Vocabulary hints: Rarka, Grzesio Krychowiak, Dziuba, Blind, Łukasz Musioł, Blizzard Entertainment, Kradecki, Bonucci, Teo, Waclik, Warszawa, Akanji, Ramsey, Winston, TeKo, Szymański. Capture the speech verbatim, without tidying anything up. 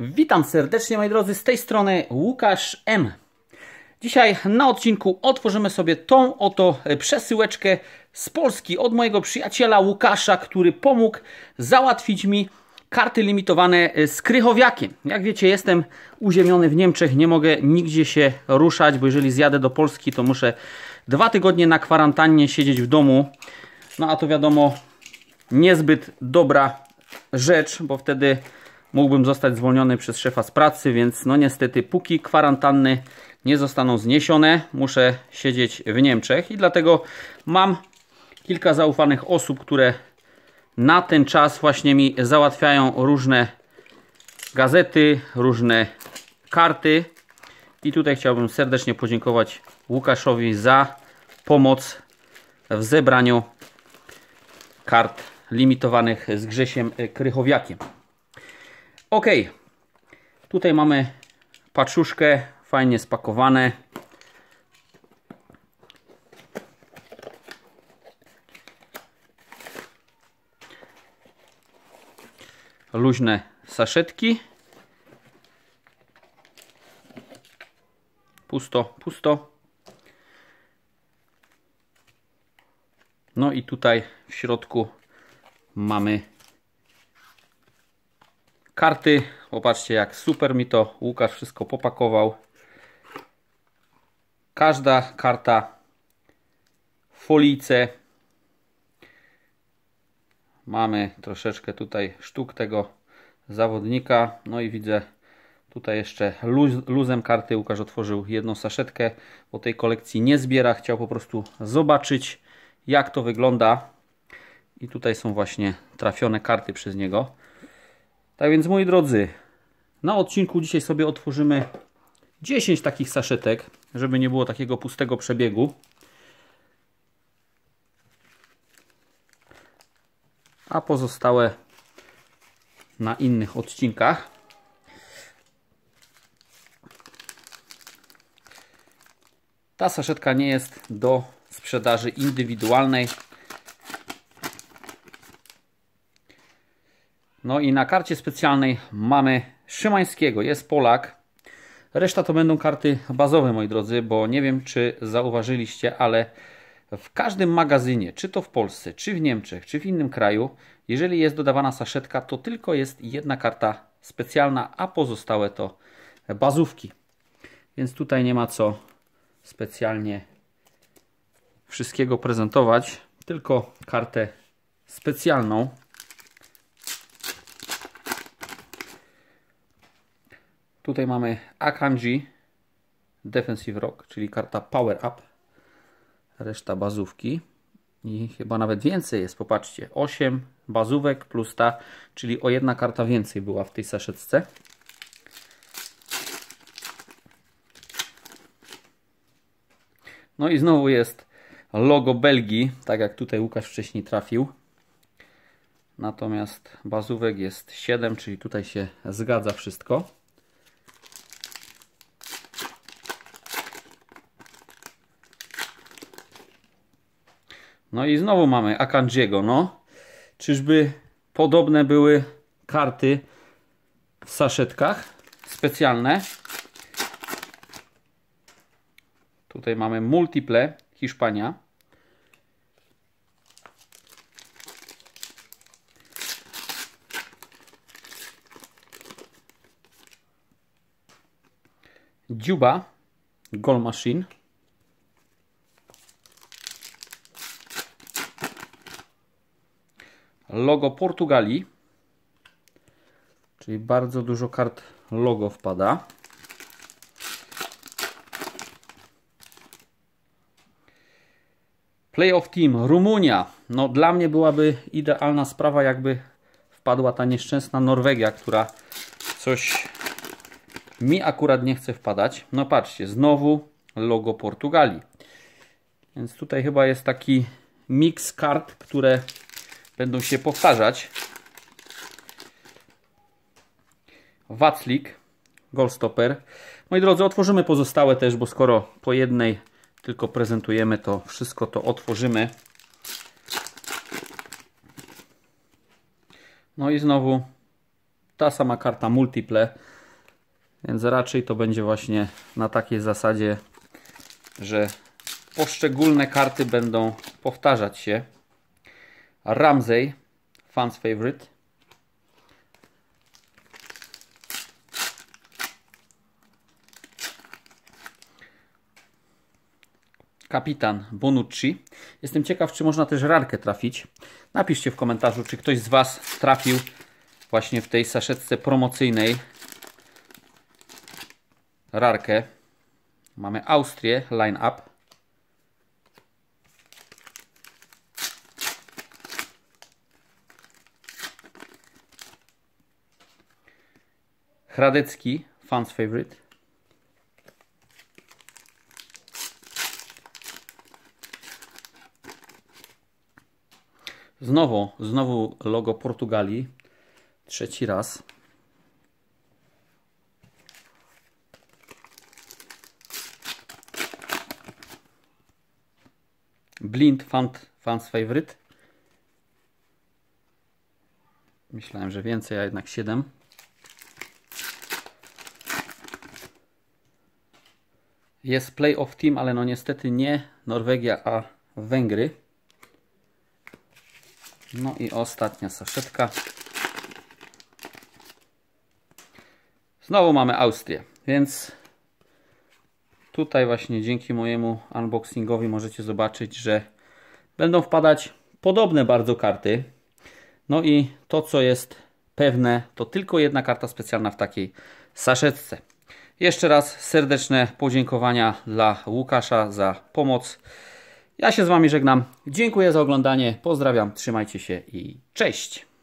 Witam serdecznie, moi drodzy, z tej strony Łukasz M. Dzisiaj na odcinku otworzymy sobie tą oto przesyłeczkę z Polski od mojego przyjaciela Łukasza, który pomógł załatwić mi karty limitowane z Krychowiakiem. Jak wiecie, jestem uziemiony w Niemczech, nie mogę nigdzie się ruszać, bo jeżeli zjadę do Polski, to muszę dwa tygodnie na kwarantannie siedzieć w domu. No a to wiadomo, niezbyt dobra rzecz, bo wtedy mógłbym zostać zwolniony przez szefa z pracy, więc no niestety póki kwarantanny nie zostaną zniesione, muszę siedzieć w Niemczech i dlatego mam kilka zaufanych osób, które na ten czas właśnie mi załatwiają różne gazety, różne karty i tutaj chciałbym serdecznie podziękować Łukaszowi za pomoc w zebraniu kart limitowanych z Grzesiem Krychowiakiem. Ok, tutaj mamy paczuszkę, fajnie spakowane. Luźne saszetki. Pusto, pusto. No i tutaj w środku mamy karty, popatrzcie jak super mi to Łukasz wszystko popakował. Każda karta w folijce. Mamy troszeczkę tutaj sztuk tego zawodnika. No i widzę tutaj jeszcze luz, luzem karty. Łukasz otworzył jedną saszetkę, bo tej kolekcji nie zbiera. Chciał po prostu zobaczyć, jak to wygląda. I tutaj są właśnie trafione karty przez niego. Tak więc, moi drodzy, na odcinku dzisiaj sobie otworzymy dziesięć takich saszetek, żeby nie było takiego pustego przebiegu. A pozostałe na innych odcinkach. Ta saszetka nie jest do sprzedaży indywidualnej. No i na karcie specjalnej mamy Szymańskiego, jest Polak. Reszta to będą karty bazowe, moi drodzy, bo nie wiem, czy zauważyliście, ale w każdym magazynie, czy to w Polsce, czy w Niemczech, czy w innym kraju, jeżeli jest dodawana saszetka, to tylko jest jedna karta specjalna, a pozostałe to bazówki. Więc tutaj nie ma co specjalnie wszystkiego prezentować, tylko kartę specjalną. Tutaj mamy Akanji, Defensive Rock, czyli karta Power Up. Reszta bazówki. I chyba nawet więcej jest, popatrzcie. osiem bazówek plus ta, czyli o jedna karta więcej była w tej saszetce. No i znowu jest logo Belgii, tak jak tutaj Łukasz wcześniej trafił. Natomiast bazówek jest siedem, czyli tutaj się zgadza wszystko. No i znowu mamy Akanjiego, no. Czyżby podobne były karty w saszetkach specjalne. Tutaj mamy multiple, Hiszpania. Dziuba, Goal Machine. Logo Portugalii, czyli bardzo dużo kart logo wpada. Playoff Team Rumunia. No dla mnie byłaby idealna sprawa, jakby wpadła ta nieszczęsna Norwegia, która coś mi akurat nie chce wpadać. No patrzcie, znowu logo Portugalii. Więc tutaj chyba jest taki miks kart, które będą się powtarzać. Waclik, Goalstopper. Moi drodzy, otworzymy pozostałe też, bo skoro po jednej tylko prezentujemy, to wszystko to otworzymy. No i znowu ta sama karta multiple, więc raczej to będzie właśnie na takiej zasadzie, że poszczególne karty będą powtarzać się. Ramsey, fans favorite. Kapitan Bonucci. Jestem ciekaw, czy można też Rarkę trafić. Napiszcie w komentarzu, czy ktoś z Was trafił właśnie w tej saszetce promocyjnej Rarkę. Mamy Austrię, line up. Kradecki, fans favorite. Znowu, znowu logo Portugalii. Trzeci raz. Blind, fans favorite. Myślałem, że więcej, a jednak siedem. Jest playoff team, ale no niestety nie Norwegia, a Węgry. No i ostatnia saszetka. Znowu mamy Austrię, więc tutaj właśnie dzięki mojemu unboxingowi możecie zobaczyć, że będą wpadać podobne bardzo karty. No i to, co jest pewne, to tylko jedna karta specjalna w takiej saszetce. Jeszcze raz serdeczne podziękowania dla Łukasza za pomoc. Ja się z Wami żegnam. Dziękuję za oglądanie. Pozdrawiam, trzymajcie się i cześć!